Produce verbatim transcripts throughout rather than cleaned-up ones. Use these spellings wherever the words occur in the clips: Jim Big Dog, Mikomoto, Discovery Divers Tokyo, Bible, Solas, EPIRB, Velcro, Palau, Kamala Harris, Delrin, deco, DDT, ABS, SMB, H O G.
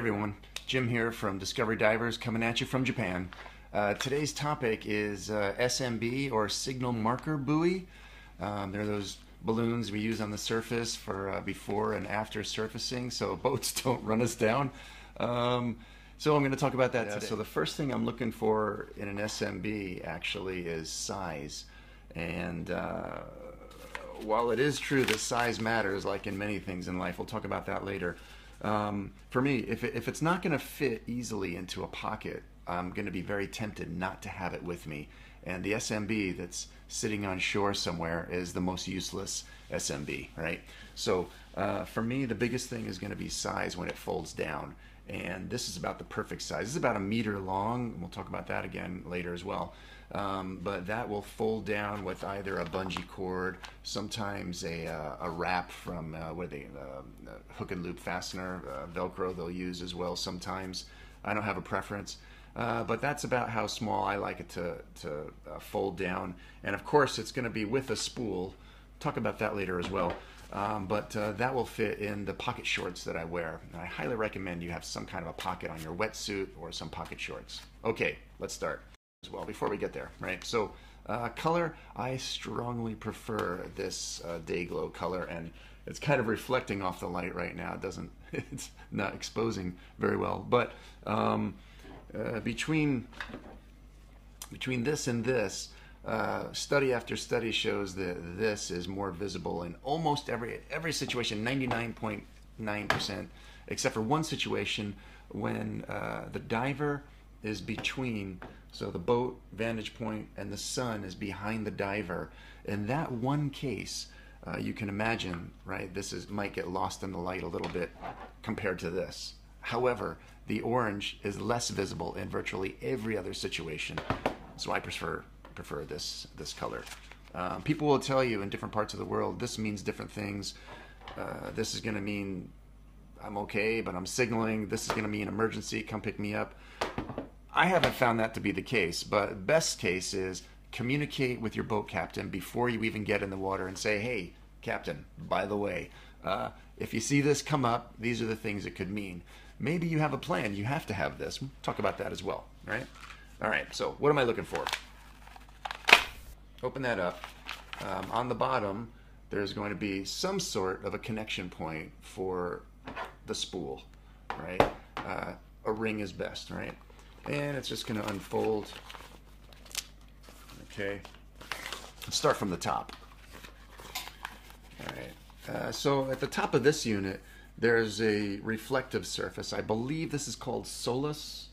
everyone, Jim here from Discovery Divers coming at you from Japan. Uh, today's topic is uh, S M B, or signal marker buoy. Um, they're those balloons we use on the surface for uh, before and after surfacing so boats don't run us down. Um, so I'm going to talk about that today. So the first thing I'm looking for in an S M B actually is size. And uh, while it is true that size matters, like in many things in life, we'll talk about that later. Um, for me, if, it, if it's not going to fit easily into a pocket, I'm going to be very tempted not to have it with me. And the S M B that's sitting on shore somewhere is the most useless S M B, right? So uh, for me, the biggest thing is going to be size when it folds down. And this is about the perfect size. This is about a meter long. We'll talk about that again later as well. Um, but that will fold down with either a bungee cord, sometimes a, uh, a wrap from uh, what are they, uh, hook and loop fastener, uh, Velcro they'll use as well sometimes. I don't have a preference. Uh, but that's about how small I like it to, to uh, fold down. And of course, it's going to be with a spool. Talk about that later as well. Um, but uh, that will fit in the pocket shorts that I wear. And I highly recommend you have some kind of a pocket on your wetsuit or some pocket shorts. Okay, let's start as well before we get there, right? So uh, color, I strongly prefer this uh, day glow color, and it's kind of reflecting off the light right now. It doesn't, it's not exposing very well, but um, Uh, between between this and this, uh, study after study shows that this is more visible in almost every every situation, ninety-nine point nine percent, except for one situation when uh, the diver is between, so the boat vantage point and the sun is behind the diver. In that one case, uh, you can imagine, right? This is might get lost in the light a little bit compared to this. However, the orange is less visible in virtually every other situation, so I prefer prefer this this color. Um, people will tell you in different parts of the world this means different things. Uh, this is going to mean I'm okay, but I'm signaling. This is going to mean emergency, come pick me up. I haven't found that to be the case, but best case is communicate with your boat captain before you even get in the water and say, hey, captain, by the way, uh, if you see this come up, these are the things it could mean. Maybe you have a plan. You have to have this. We'll talk about that as well, right? All right, so what am I looking for? Open that up. Um, on the bottom, there's going to be some sort of a connection point for the spool, right? Uh, a ring is best, right? And it's just going to unfold. Okay. Let's start from the top. All right. Uh, so at the top of this unit, there's a reflective surface. I believe this is called Solas.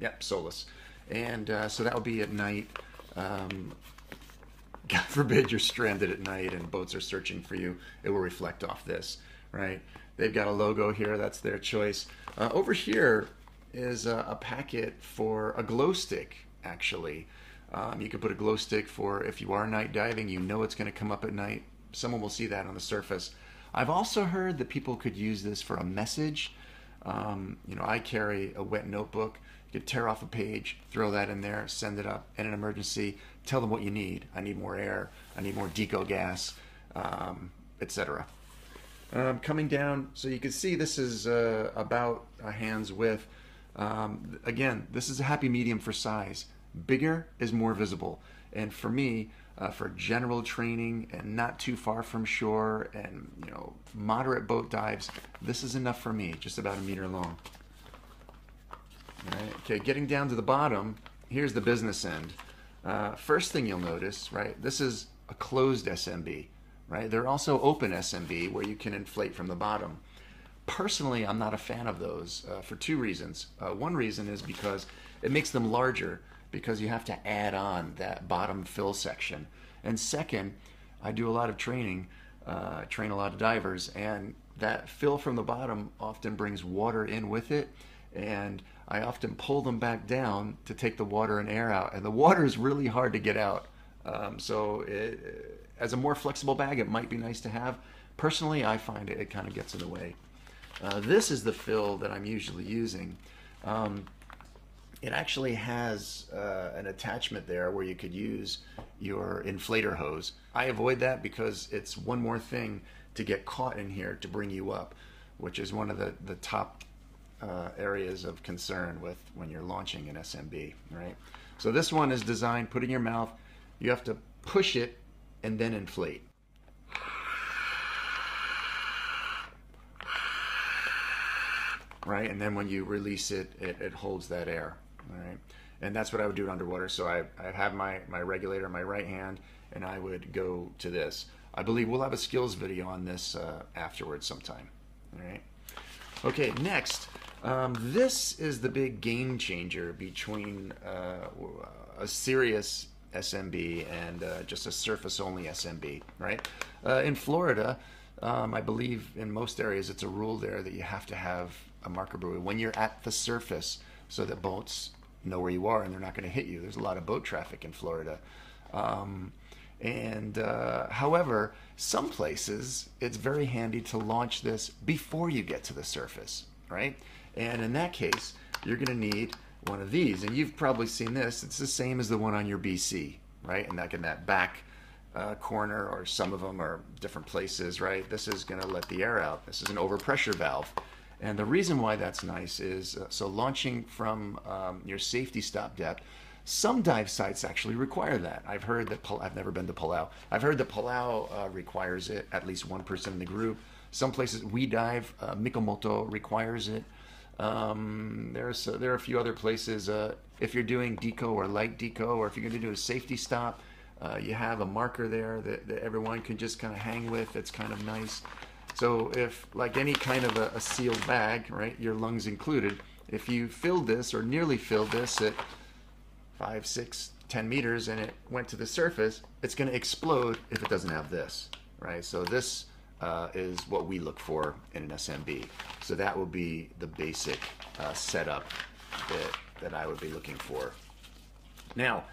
Yep, Solas. And uh, so that would be at night. Um, God forbid you're stranded at night and boats are searching for you. It will reflect off this, right? They've got a logo here. That's their choice. Uh, over here is a, a packet for a glow stick, actually. Um, you could put a glow stick for if you are night diving, you know it's going to come up at night. Someone will see that on the surface. I've also heard that people could use this for a message. Um, you know, I carry a wet notebook. You could tear off a page, throw that in there, send it up in an emergency, tell them what you need. I need more air, I need more deco gas, um, et cetera. Um, coming down, so you can see this is uh, about a hand's width. Um, again, this is a happy medium for size. Bigger is more visible. And for me, Uh, for general training and not too far from shore and, you know, moderate boat dives, this is enough for me, just about a meter long. All right. Okay, getting down to the bottom, here's the business end. Uh, first thing you'll notice, right, this is a closed S M B, right? There are also open S M B where you can inflate from the bottom. Personally, I'm not a fan of those uh, for two reasons. Uh, one reason is because it makes them larger, because you have to add on that bottom fill section. And second, I do a lot of training, uh, train a lot of divers, and that fill from the bottom often brings water in with it, and I often pull them back down to take the water and air out, and the water is really hard to get out. Um, so it, as a more flexible bag, it might be nice to have. Personally, I find it, it kind of gets in the way. Uh, this is the fill that I'm usually using. Um, It actually has uh, an attachment there where you could use your inflator hose. I avoid that because it's one more thing to get caught in here to bring you up, which is one of the, the top uh, areas of concern with when you're launching an S M B, right? So this one is designed, put in your mouth, you have to push it and then inflate. Right, and then when you release it, it, it holds that air, all right? And that's what I would do underwater. So I, I have my, my regulator in my right hand, and I would go to this. I believe we'll have a skills video on this uh, afterwards sometime, all right? Okay, next, um, this is the big game changer between uh, a serious S M B and uh, just a surface-only S M B, right? Uh, in Florida, um, I believe in most areas, it's a rule there that you have to have a marker buoy when you're at the surface so that boats know where you are and they're not going to hit you. There's a lot of boat traffic in Florida. Um, and uh, however, some places it's very handy to launch this before you get to the surface, right? And in that case, you're going to need one of these. And you've probably seen this. It's the same as the one on your B C, right? And that in that back uh, corner, or some of them are different places, right? This is going to let the air out. This is an overpressure valve. And the reason why that's nice is, uh, so launching from um, your safety stop depth, some dive sites actually require that. I've heard that, I've never been to Palau. I've heard that Palau uh, requires it, at least one person in the group. Some places we dive, uh, Mikomoto requires it. Um, there's, uh, there are a few other places. Uh, if you're doing deco or light deco, or if you're gonna do a safety stop, uh, you have a marker there that, that everyone can just kind of hang with. It's kind of nice. So if, like any kind of a, a sealed bag, right, your lungs included, if you filled this or nearly filled this at five, six, ten meters and it went to the surface, it's going to explode if it doesn't have this, right? So this uh, is what we look for in an S M B. So that will be the basic uh, setup that, that I would be looking for. Now,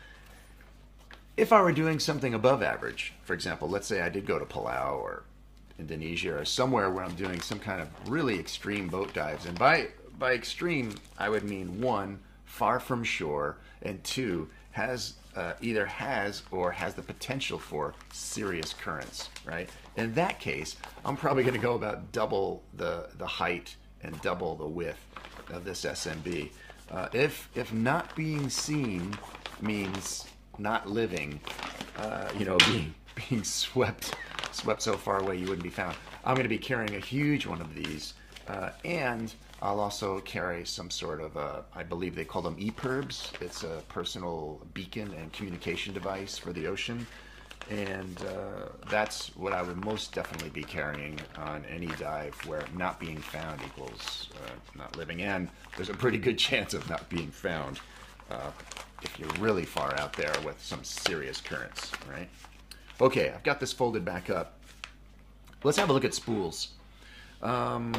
if I were doing something above average, for example, let's say I did go to Palau or Indonesia or somewhere where I'm doing some kind of really extreme boat dives, and by by extreme I would mean one, far from shore, and two, has uh, either has or has the potential for serious currents, right? In that case, I'm probably going to go about double the the height and double the width of this S M B. Uh, if if not being seen means not living, uh, you know, being being swept. swept so far away you wouldn't be found. I'm going to be carrying a huge one of these, uh, and I'll also carry some sort of, a, I believe they call them E P I R Bs. It's a personal beacon and communication device for the ocean, and uh, that's what I would most definitely be carrying on any dive where not being found equals uh, not living, and there's a pretty good chance of not being found uh, if you're really far out there with some serious currents, right? Okay, I've got this folded back up. Let's have a look at spools. Um,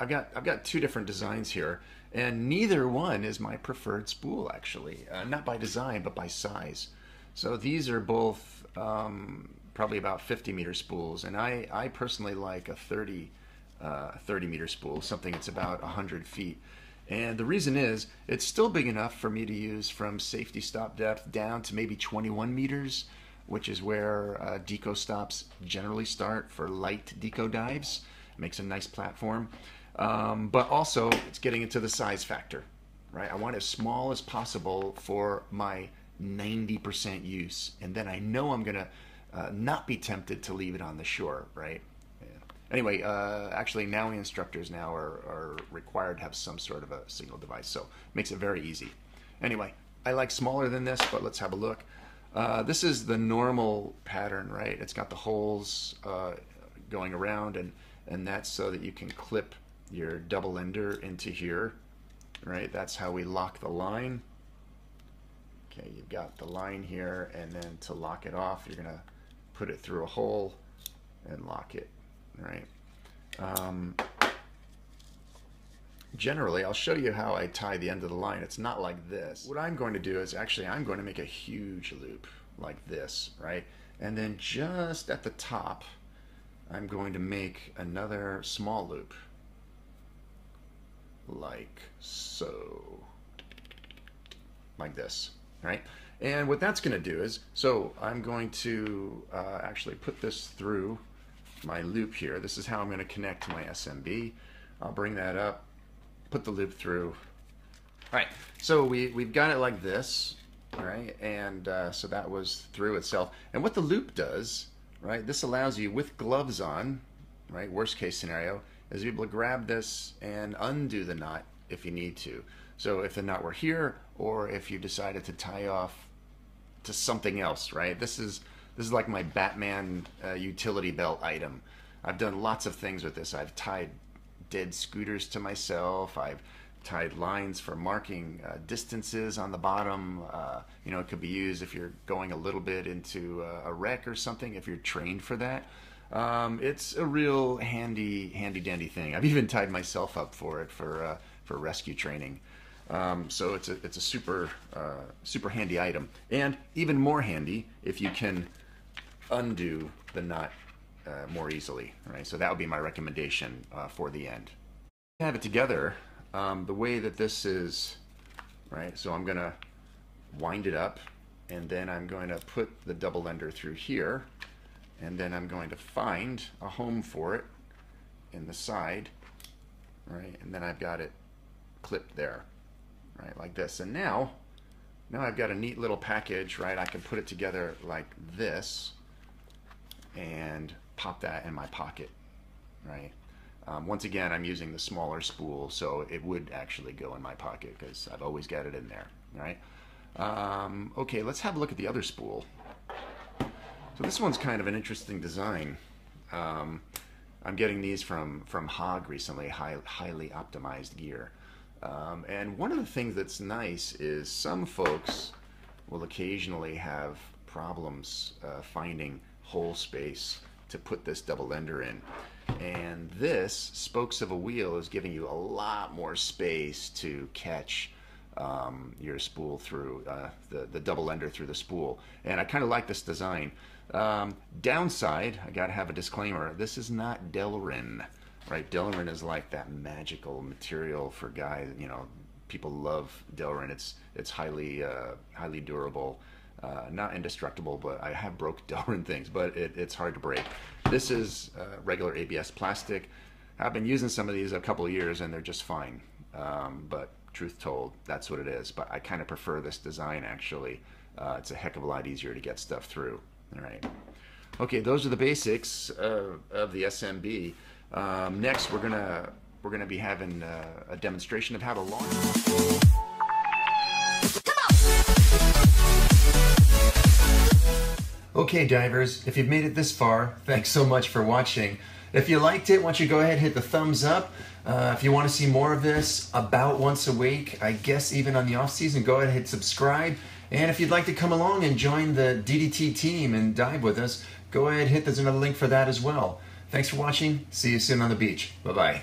I've got I've got two different designs here, and neither one is my preferred spool actually. Uh, not by design, but by size. So these are both um, probably about fifty meter spools, and I I personally like a thirty meter spool, something that's about one hundred feet. And the reason is it's still big enough for me to use from safety stop depth down to maybe twenty-one meters. Which is where uh, deco stops generally start for light deco dives. It makes a nice platform. Um, but also, it's getting into the size factor, right? I want as small as possible for my ninety percent use. And then I know I'm gonna uh, not be tempted to leave it on the shore, right? Yeah. Anyway, uh, actually now we instructors now are, are required to have some sort of a signal device, so it makes it very easy. Anyway, I like smaller than this, but let's have a look. Uh, this is the normal pattern, right? It's got the holes uh, going around, and, and that's so that you can clip your double ender into here, right? That's how we lock the line. Okay, you've got the line here, and then to lock it off, you're gonna put it through a hole and lock it, right? Um, Generally, I'll show you how I tie the end of the line. It's not like this. What I'm going to do is actually I'm going to make a huge loop like this, right? And then just at the top, I'm going to make another small loop like so, like this, right? And what that's going to do is, so I'm going to uh, actually put this through my loop here. This is how I'm going to connect to my S M B. I'll bring that up. put the loop through. All right, so we, we've got it like this, all right? And uh, so that was through itself. And what the loop does, right, this allows you with gloves on, right, worst case scenario, is to be able to grab this and undo the knot if you need to. So if the knot were here, or if you decided to tie off to something else, right? This is, this is like my Batman uh, utility belt item. I've done lots of things with this. I've tied dead scooters to myself. I've tied lines for marking uh, distances on the bottom. Uh, you know, it could be used if you're going a little bit into uh, a wreck or something, if you're trained for that. Um, it's a real handy, handy dandy thing. I've even tied myself up for it for, uh, for rescue training. Um, so it's a, it's a super, uh, super handy item, and even more handy if you can undo the knot uh, more easily, right? So that would be my recommendation uh, for the end. Have it together, um, the way that this is, right? So I'm going to wind it up, and then I'm going to put the double ender through here, and then I'm going to find a home for it in the side, right? And then I've got it clipped there. Right, like this. And now, now I've got a neat little package, right? I can put it together like this and pop that in my pocket, right? Um, once again, I'm using the smaller spool, so it would actually go in my pocket because I've always got it in there, right? Um, okay, let's have a look at the other spool. So this one's kind of an interesting design. Um, I'm getting these from, from H O G recently, high, highly optimized gear. Um, and one of the things that's nice is some folks will occasionally have problems uh, finding hole space to put this double ender in. And this spokes of a wheel is giving you a lot more space to catch um, your spool through, uh, the, the double ender through the spool. And I kind of like this design. Um, downside, I gotta have a disclaimer, this is not Delrin. Right, Delrin is like that magical material for guys. You know, people love Delrin. It's it's highly uh, highly durable, uh, not indestructible. But I have broke Delrin things, but it, it's hard to break. This is uh, regular A B S plastic. I've been using some of these a couple of years, and they're just fine. Um, but truth told, that's what it is. But I kind of prefer this design actually. Uh, it's a heck of a lot easier to get stuff through. All right. Okay, those are the basics uh, of the S M B. Um, next, we're gonna we're gonna be having uh, a demonstration of how to launch. Okay, divers, if you've made it this far, thanks so much for watching. If you liked it, why don't you go ahead and hit the thumbs up. Uh, if you want to see more of this about once a week, I guess even on the off season, go ahead and hit subscribe. And if you'd like to come along and join the D D T team and dive with us, go ahead and hit, there's another link for that as well. Thanks for watching. See you soon on the beach. Bye-bye.